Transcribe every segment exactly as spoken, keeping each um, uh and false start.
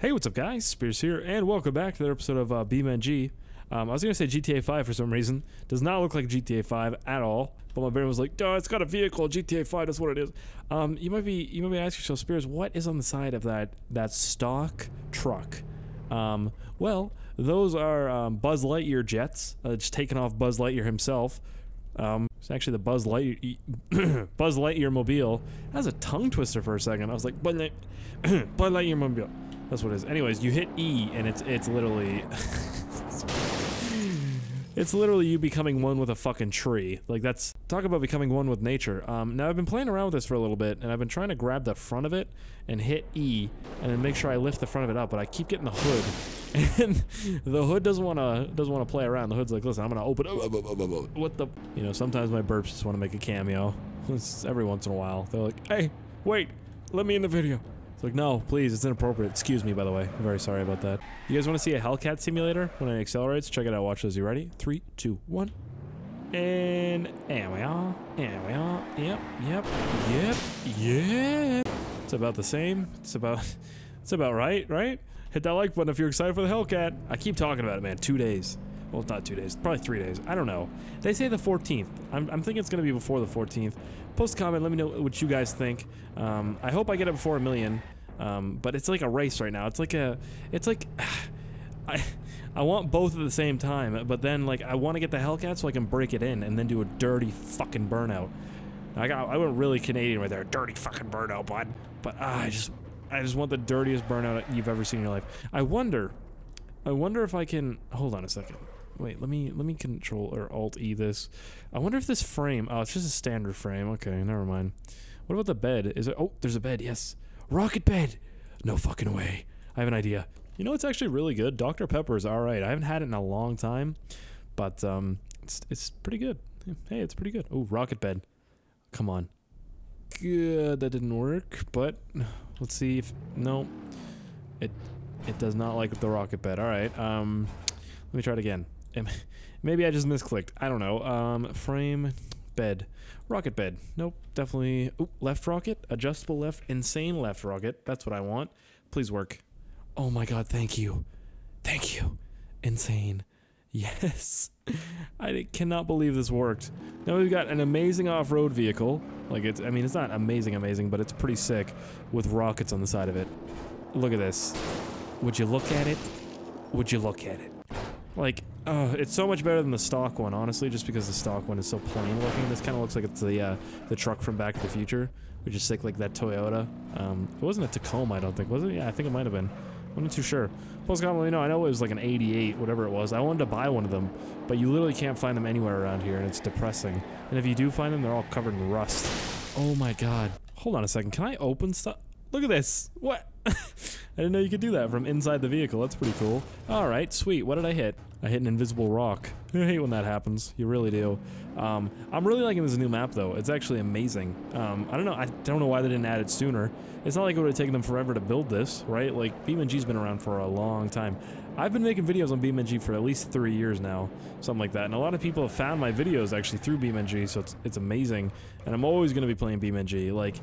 Hey, what's up guys? Spears here, and welcome back to another episode of uh, BeamNG. Um, I was gonna say G T A five for some reason. Does not look like G T A five at all, but my brain was like, duh, it's got a vehicle, G T A five, that's what it is. Um, you might be, you might be asking yourself, Spears, what is on the side of that, that stock truck? Um, well, those are um, Buzz Lightyear jets, uh, just taking off Buzz Lightyear himself. Um, it's actually the Buzz Lightyear, Buzz Lightyear mobile. That was a tongue twister for a second. I was like, Buzz Lightyear mobile. That's what it is. Anyways, you hit E, and it's it's literally, it's literally you becoming one with a fucking tree. Like that's, talk about becoming one with nature. Um, now I've been playing around with this for a little bit, and I've been trying to grab the front of it and hit E, and then make sure I lift the front of it up. But I keep getting the hood, and the hood doesn't wanna doesn't wanna play around. The hood's like, listen, I'm gonna open. What the? You know, sometimes my burps just wanna make a cameo. It's every once in a while, they're like, hey, wait, let me in the video. It's like, no, please, it's inappropriate. Excuse me, by the way. I'm very sorry about that. You guys want to see a Hellcat simulator when it accelerates? Check it out. Watch this. You ready? Three, two, one. And, and we are. And we are. Yep, yep, yep, yep. It's about the same. It's about, it's about right, right? Hit that like button if you're excited for the Hellcat. I keep talking about it, man. Two days. Well, it's not two days. Probably three days. I don't know. They say the fourteenth. I'm, I'm thinking it's going to be before the fourteenth. Post a comment. Let me know what you guys think. Um, I hope I get it before a million. Um, but it's like a race right now. It's like a... It's like... I, I want both at the same time, but then, like, I want to get the Hellcat so I can break it in and then do a dirty fucking burnout. I got... I went really Canadian right there. Dirty fucking burnout, bud. But uh, I just... I just want the dirtiest burnout you've ever seen in your life. I wonder... I wonder if I can... Hold on a second. Wait, let me let me control or alt E this. I wonder if this frame. Oh, it's just a standard frame. Okay, never mind. What about the bed? Is it? Oh, there's a bed. Yes, rocket bed. No fucking way. I have an idea. You know, it's actually really good. Doctor Pepper's all right. I haven't had it in a long time, but um, it's it's pretty good. Hey, it's pretty good. Oh, rocket bed. Come on. Good. That didn't work. But let's see if no. It it does not like the rocket bed. All right. Um, let me try it again. Maybe I just misclicked. I don't know. Um, frame, bed, rocket bed. Nope, definitely. Oop, left rocket, adjustable left, insane left rocket. That's what I want. Please work. Oh my god, thank you. Thank you. Insane. Yes. I cannot believe this worked. Now we've got an amazing off-road vehicle. Like it's, I mean, it's not amazing, amazing, but it's pretty sick with rockets on the side of it. Look at this. Would you look at it? Would you look at it? Like, uh, it's so much better than the stock one, honestly, just because the stock one is so plain looking. This kind of looks like it's the uh, the truck from Back to the Future, which is sick, like that Toyota. Um, it wasn't a Tacoma, I don't think, was it? Yeah, I think it might have been. I'm not too sure. Post comment, let me know. I know it was like an eighty-eight, whatever it was. I wanted to buy one of them, but you literally can't find them anywhere around here, and it's depressing. And if you do find them, they're all covered in rust. Oh my god. Hold on a second. Can I open stuff? Look at this. What? I didn't know you could do that from inside the vehicle. That's pretty cool. All right, sweet. What did I hit? I hit an invisible rock. I hate when that happens. You really do. Um, I'm really liking this new map, though. It's actually amazing. Um, I don't know. I don't know why they didn't add it sooner. It's not like it would have taken them forever to build this, right? Like, BeamNG's been around for a long time. I've been making videos on BeamNG for at least three years now, something like that. And a lot of people have found my videos, actually, through BeamNG, so it's, it's amazing. And I'm always going to be playing BeamNG. Like...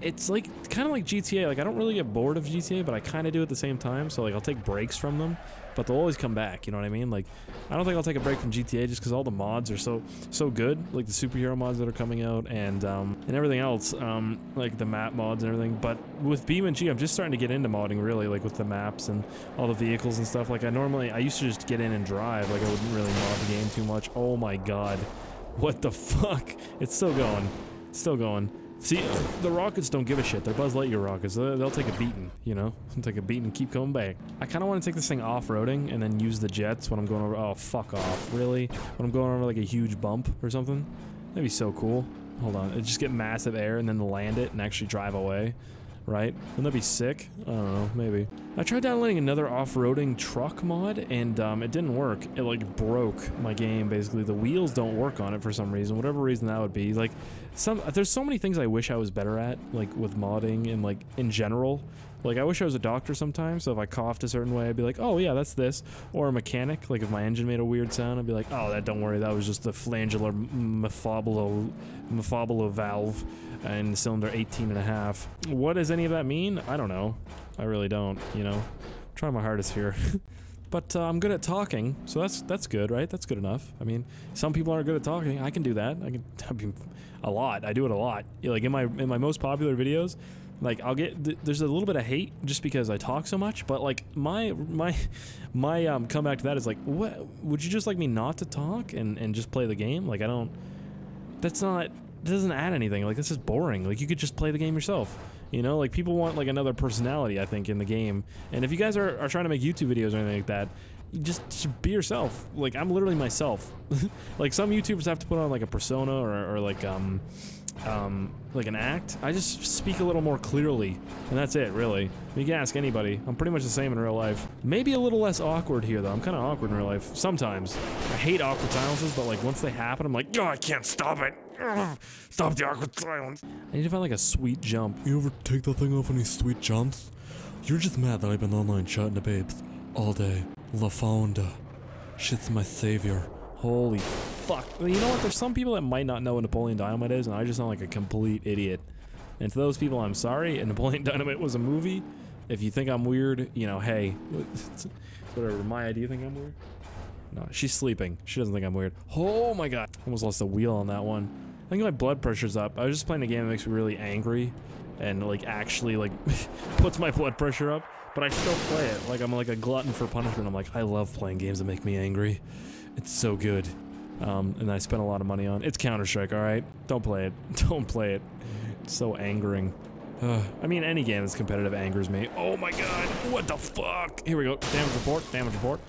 It's like kind of like G T A. Like I don't really get bored of G T A, but I kind of do at the same time. So like I'll take breaks from them, but they'll always come back. You know what I mean? Like I don't think I'll take a break from G T A just because all the mods are so so good. Like the superhero mods that are coming out and um, and everything else, um, like the map mods and everything. But with BeamNG, I'm just starting to get into modding really, like with the maps and all the vehicles and stuff. Like I normally I used to just get in and drive. Like I wouldn't really mod the game too much. Oh my god, what the fuck? It's still going, it's still going. See, the rockets don't give a shit. They're Buzz Lightyear rockets. They'll, they'll take a beating, you know? They'll take a beating and keep coming back. I kind of want to take this thing off-roading and then use the jets when I'm going over... Oh, fuck off. Really? When I'm going over, like, a huge bump or something? That'd be so cool. Hold on. It'd just get massive air and then land it and actually drive away. Right? Wouldn't that be sick? I don't know. Maybe. I tried downloading another off-roading truck mod, and um, it didn't work. It, like, broke my game, basically. The wheels don't work on it for some reason. Whatever reason that would be. Like... Some, there's so many things I wish I was better at, like with modding and like in general, Like, I wish I was a doctor sometimes, so if I coughed a certain way, I'd be like, oh yeah, that's this. Or a mechanic, like if my engine made a weird sound, I'd be like, oh, that, don't worry, that was just the flangular mephobulo, mephobulo valve in cylinder eighteen and a half. What does any of that mean? I don't know. I really don't, you know. I'm trying my hardest here. But uh, I'm good at talking, so that's that's good, right? That's good enough. I mean, some people aren't good at talking. I can do that. I can, I mean, a lot. I do it a lot. You know, like in my in my most popular videos, like I'll get th there's a little bit of hate just because I talk so much. But like my my my um, comeback to that is like, what would you just like me not to talk and and just play the game? Like I don't. That's not. That doesn't add anything. Like this is boring. Like you could just play the game yourself. You know, like people want like another personality, I think, in the game. And if you guys are, are trying to make YouTube videos or anything like that, just, just be yourself. Like I'm literally myself. Like some YouTubers have to put on like a persona or, or like um, um, like an act. I just speak a little more clearly, and that's it, really. You can ask anybody. I'm pretty much the same in real life. Maybe a little less awkward here, though. I'm kind of awkward in real life sometimes. I hate awkward silences, but like once they happen, I'm like, oh, I can't stop it. Stop the awkward silence. I need to find like a sweet jump. You ever take that thing off any sweet jumps? You're just mad that I've been online chatting to babes all day. La Fonda. Shit's my savior. Holy fuck. You know what? There's some people that might not know what Napoleon Dynamite is, and I just sound like a complete idiot. And to those people, I'm sorry. And Napoleon Dynamite was a movie. If you think I'm weird, you know, hey. Whatever. My idea, you think I'm weird? No, she's sleeping. She doesn't think I'm weird. Oh my god. Almost lost the wheel on that one. I think my blood pressure's up. I was just playing a game that makes me really angry and like actually like puts my blood pressure up, but I still play it. Like I'm like a glutton for punishment. I'm like, I love playing games that make me angry. It's so good. Um, and I spent a lot of money on. It's Counter-Strike, alright? Don't play it. Don't play it. It's so angering. Uh, I mean, any game that's competitive angers me. Oh my god. What the fuck? Here we go. Damage report. Damage report.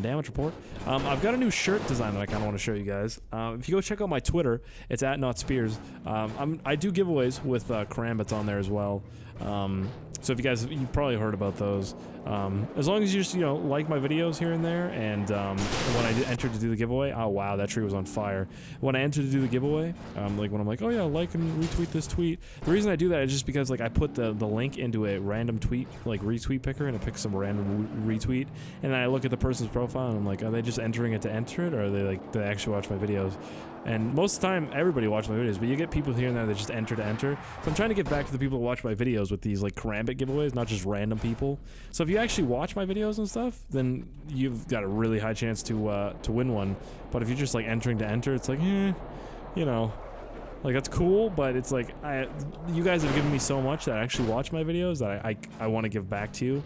Damage report. Um, I've got a new shirt design that I kind of want to show you guys. Uh, if you go check out my Twitter, it's at NotSpears. Um, I'm, I do giveaways with uh, Karambits on there as well. Um, so if you guys, you probably heard about those. Um, as long as you just, you know, like my videos here and there, and um, when I did enter to do the giveaway, oh wow, that tree was on fire. When I enter to do the giveaway, um, like when I'm like, oh yeah, like and retweet this tweet. The reason I do that is just because like I put the, the link into a random tweet, like retweet picker, and it picks some random retweet, and then I look at the person's profile and I'm like, are they just entering it to enter it, or are they like, do they actually watch my videos? And most of the time, everybody watches my videos, but you get people here and there that just enter to enter. So I'm trying to get back to the people who watch my videos with these like Karambit giveaways, not just random people. So if you actually watch my videos and stuff, then you've got a really high chance to uh, to win one. But if you're just like entering to enter, it's like, eh, you know, like that's cool, but it's like, I, you guys have given me so much that I actually watch my videos that I, I, I want to give back to you.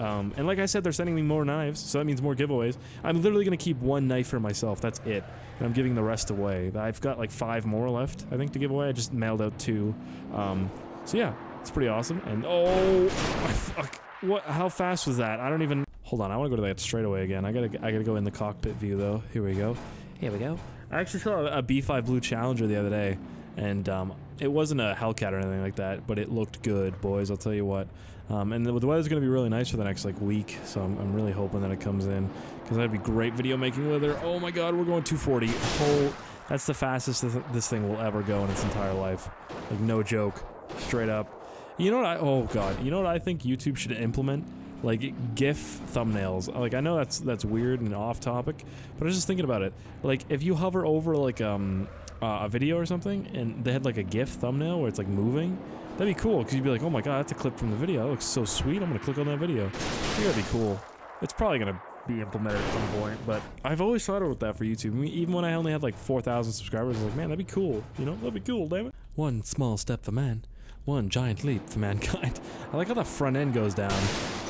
Um, and like I said, they're sending me more knives, so that means more giveaways. I'm literally gonna keep one knife for myself, that's it. And I'm giving the rest away. I've got like five more left, I think, to give away. I just mailed out two. Um, so yeah, it's pretty awesome. And oh, fuck. What, how fast was that? I don't even- Hold on, I wanna go to that straightaway again. I gotta- I gotta go in the cockpit view though. Here we go. Here we go. I actually saw a B five Blue Challenger the other day, and um, it wasn't a Hellcat or anything like that, but it looked good, boys, I'll tell you what. Um, and the, the weather's gonna be really nice for the next, like, week, so I'm, I'm really hoping that it comes in, because that'd be great video making weather. Oh my god, we're going two forty. Oh, that's the fastest th this thing will ever go in its entire life. Like, no joke. Straight up. You know what I- oh god. You know what I think YouTube should implement? Like, GIF thumbnails. Like, I know that's that's weird and off-topic, but I was just thinking about it. Like, if you hover over, like, um, uh, a video or something, and they had, like, a GIF thumbnail where it's, like, moving, that'd be cool, because you'd be like, oh my god, that's a clip from the video. That looks so sweet, I'm gonna click on that video. I think that'd be cool. It's probably gonna be implemented at some point, but I've always thought about that for YouTube. I mean, even when I only had, like, four thousand subscribers, I was like, man, that'd be cool. You know? That'd be cool, damn it. One small step for man, one giant leap for mankind. I like how the front end goes down.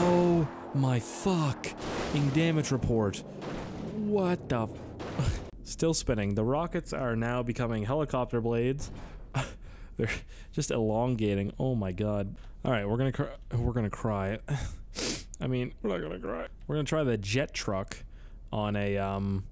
Oh my fucking damage report. What the f- Still spinning. The rockets are now becoming helicopter blades. They're just elongating. Oh my god. Alright, we're gonna cry. We're gonna cry. I mean, we're not gonna cry. We're gonna try the jet truck on a, um,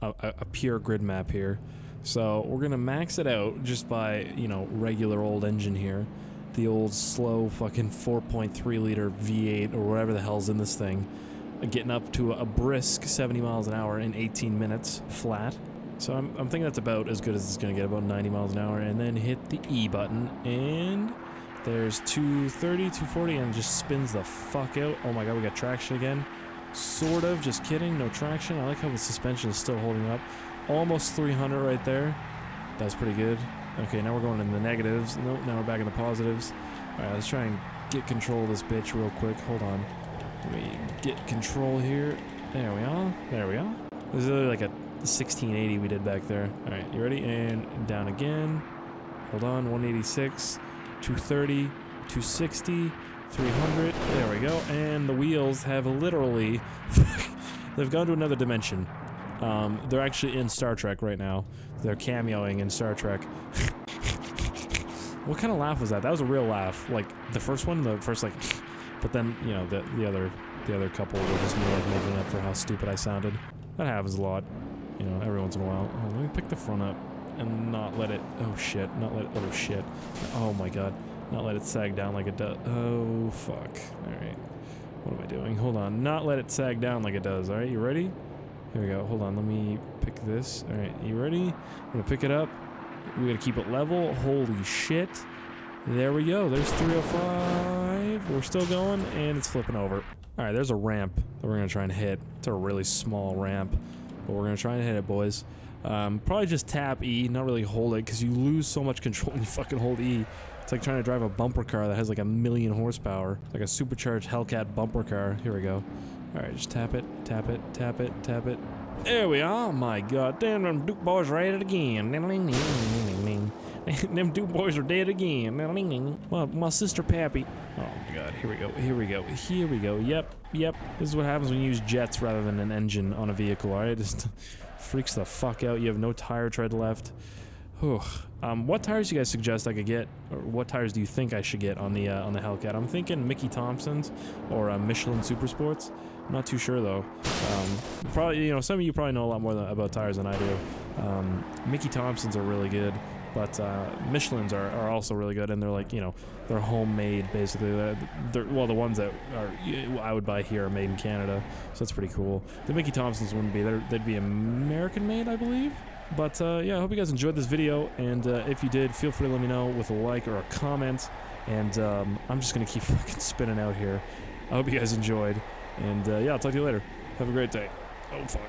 a, a pure grid map here. So, we're gonna max it out just by, you know, regular old engine here. The old slow fucking four point three liter V eight or whatever the hell's in this thing. Getting up to a brisk seventy miles an hour in eighteen minutes flat. So I'm, I'm thinking that's about as good as it's gonna get, about ninety miles an hour, and then hit the E button, and There's two thirty, two forty, and just spins the fuck out. Oh my god, we got traction again. Sort of, just kidding, no traction. I like how the suspension is still holding up. Almost three hundred right there. That's pretty good. Okay, now we're going in the negatives. Nope, now we're back in the positives. Alright, let's try and get control of this bitch real quick. Hold on. Let me get control here. There we are. There we are. This is like a sixteen eighty we did back there. Alright, you ready? And down again. Hold on, one eighty-six, two thirty, two sixty, three hundred. There we go. And the wheels have literally... they've gone to another dimension. Um, they're actually in Star Trek right now. They're cameoing in Star Trek. What kind of laugh was that? That was a real laugh. Like, the first one, the first, like... but then, you know, the, the other the other couple were just more like making up for how stupid I sounded. That happens a lot. You know, every once in a while. Oh, let me pick the front up. And not let it... oh shit, not let it... oh shit. Oh my god. Not let it sag down like it does. Oh, fuck. Alright. What am I doing? Hold on. Not let it sag down like it does. Alright, you ready? Here we go. Hold on, let me pick this. Alright, you ready? I'm gonna pick it up. We gotta keep it level. Holy shit. There we go. There's three oh five. We're still going, and it's flipping over. Alright, there's a ramp that we're gonna try and hit. It's a really small ramp, but we're gonna try and hit it, boys. Um, probably just tap E, not really hold it, because you lose so much control when you fucking hold E. It's like trying to drive a bumper car that has like a million horsepower. Like a supercharged Hellcat bumper car. Here we go. Alright, just tap it, tap it, tap it, tap it. There we are! Oh my god, damn, them Duke boys are at it again. Them Duke boys are dead again. My, my sister Pappy. Oh my god, here we go, here we go, here we go. Yep, yep. This is what happens when you use jets rather than an engine on a vehicle, alright? Just freaks the fuck out. You have no tire tread left. Whew. Um, what tires do you guys suggest I could get, or what tires do you think I should get on the uh, on the Hellcat? I'm thinking Mickey Thompson's or uh, Michelin Super Sports. I'm not too sure though. Um, probably, you know, some of you probably know a lot more th about tires than I do. Um, Mickey Thompson's are really good, but uh, Michelin's are, are also really good, and they're like, you know, they're homemade basically. They're, they're, well, the ones that are I would buy here are made in Canada, so that's pretty cool. The Mickey Thompson's wouldn't be, they'd be American made, I believe. But, uh, yeah, I hope you guys enjoyed this video, and, uh, if you did, feel free to let me know with a like or a comment, and, um, I'm just gonna keep fucking spinning out here. I hope you guys enjoyed, and, uh, yeah, I'll talk to you later. Have a great day. Oh, fuck.